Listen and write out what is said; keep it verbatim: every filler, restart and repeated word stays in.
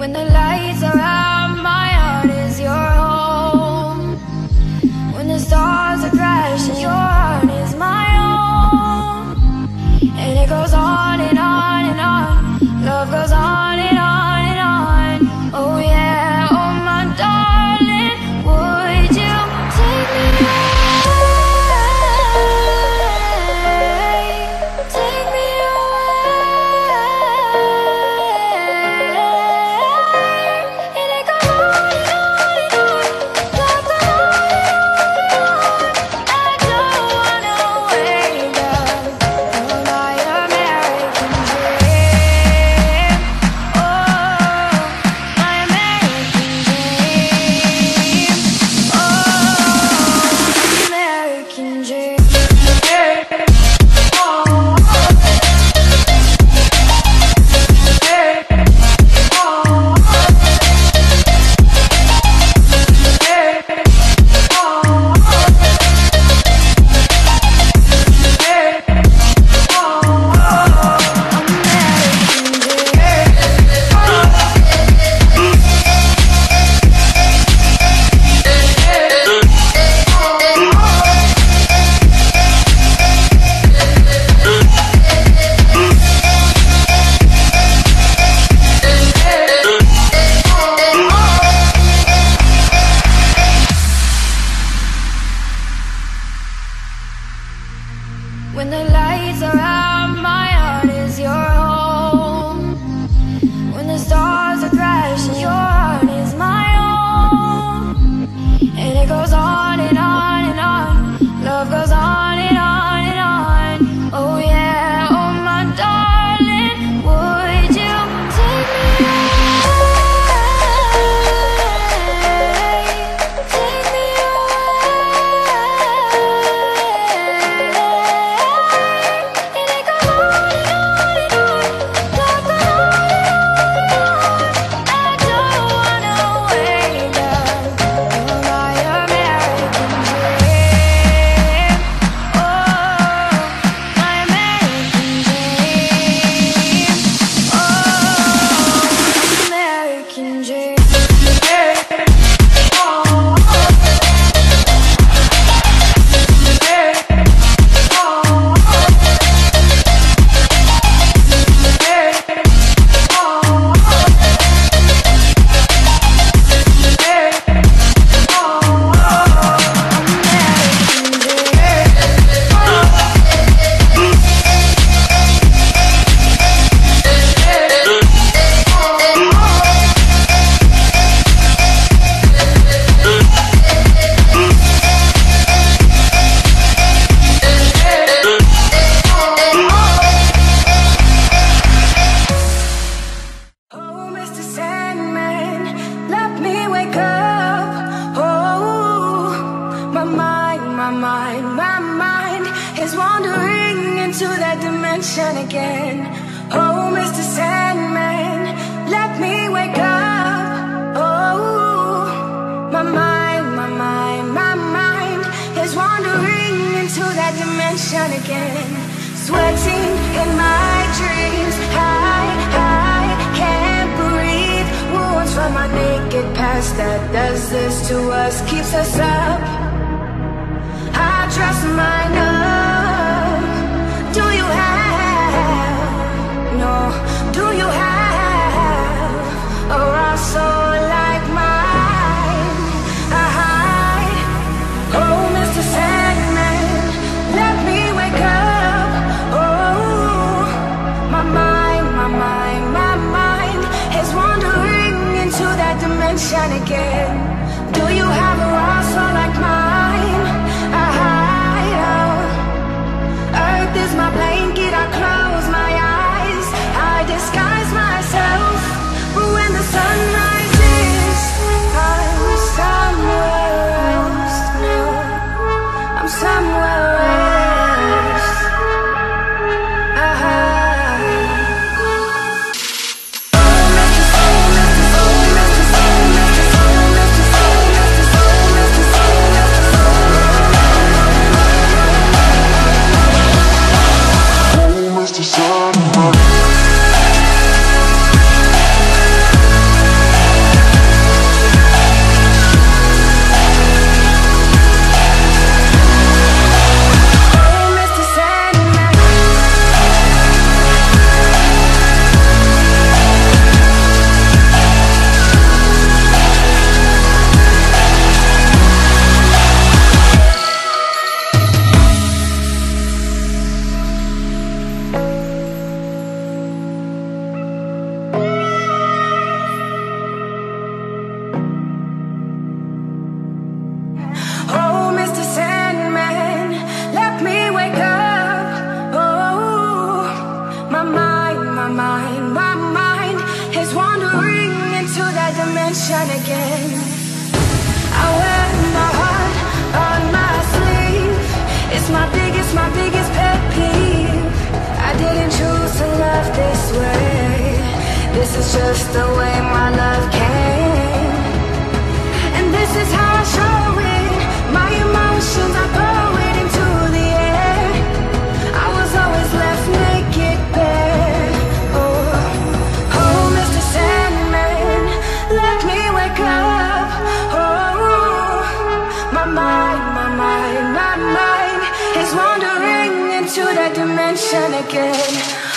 When the lights are out, my heart is your home. When the stars are crashing, your heart is my own. And it goes on and on and on. Love goes on and on and on. Oh yeah, oh my darling, would you take me away? Take me when the lights are out, my heart is your home. When the stars are crashing, your heart is my own. And it goes on and on and on. Love goes on and on and on. Oh yeah, oh my darling, would you take me away? Take me away. Mister Sandman, let me wake up. Oh, my mind, my mind, my mind is wandering into that dimension again. Oh, Mister Sandman, let me wake up. Oh, my mind, my mind, my mind is wandering into that dimension again. Sweating in my dreams, I, I can't from our naked past that does this to us, keeps us up. I trust my love. Do you have? No, do you have? Or are so like mine? I hide. Oh, Mister Sandman, let me wake up. Oh, my mind, my mind, my mind is wandering to that dimension again. Do you have a rifle like mine? I hide out. Earth is my blanket, I close my eyes, I disguise myself. But when the sun rises, I'm somewhere else now. I'm somewhere else. I hide. Mister Sandman. sunshine again. I wear my heart on my sleeve. It's my biggest, my biggest pet peeve. I didn't choose to love this way. This is just the way my love came. And this is how I show it. My emotions I throw it into the air. I was always left naked bare. Oh, oh, Mister Sandman, let me wake up. Oh, my mind, my mind, my mind is wandering into that dimension again.